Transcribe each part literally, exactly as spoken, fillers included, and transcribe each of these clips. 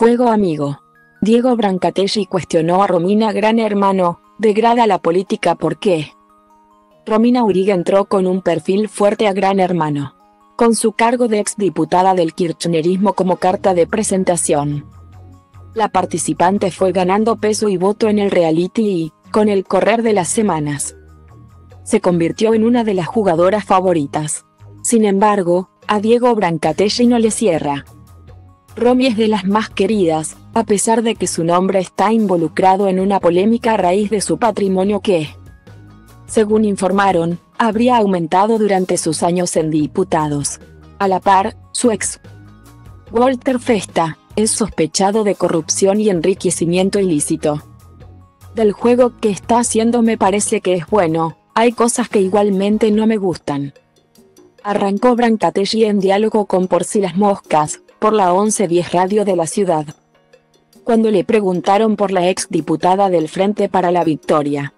Fuego amigo. Diego Brancatelli cuestionó a Romina Gran Hermano, degrada la política ¿por qué? Romina Uhrig entró con un perfil fuerte a Gran Hermano. Con su cargo de exdiputada del kirchnerismo como carta de presentación. La participante fue ganando peso y voto en el reality y, con el correr de las semanas, se convirtió en una de las jugadoras favoritas. Sin embargo, a Diego Brancatelli no le cierra. Romy es de las más queridas, a pesar de que su nombre está involucrado en una polémica a raíz de su patrimonio que, según informaron, habría aumentado durante sus años en diputados. A la par, su ex, Walter Festa, es sospechado de corrupción y enriquecimiento ilícito. Del juego que está haciendo me parece que es bueno, hay cosas que igualmente no me gustan. Arrancó Brancatelli en diálogo con Por si las moscas, por la once diez radio de la ciudad. Cuando le preguntaron por la exdiputada del Frente para la Victoria.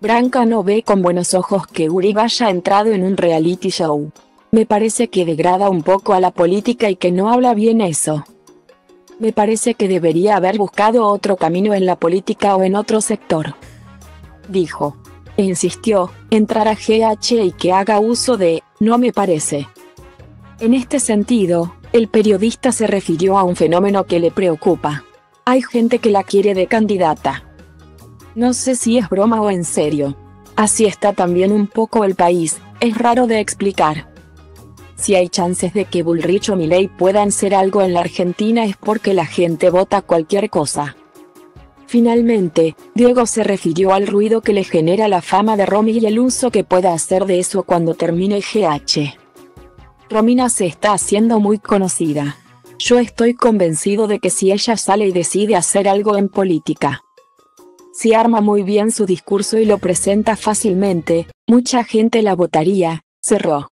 Branca no ve con buenos ojos que Uhrig haya entrado en un reality show. Me parece que degrada un poco a la política y que no habla bien eso. Me parece que debería haber buscado otro camino en la política o en otro sector. Dijo. E insistió, entrar a G H y que haga uso de, no me parece. En este sentido, el periodista se refirió a un fenómeno que le preocupa. Hay gente que la quiere de candidata. No sé si es broma o en serio. Así está también un poco el país, es raro de explicar. Si hay chances de que Bullrich o Milei puedan ser algo en la Argentina es porque la gente vota cualquier cosa. Finalmente, Diego se refirió al ruido que le genera la fama de Romy y el uso que pueda hacer de eso cuando termine G H. Romina se está haciendo muy conocida. Yo estoy convencido de que si ella sale y decide hacer algo en política, si arma muy bien su discurso y lo presenta fácilmente, mucha gente la votaría, cerró.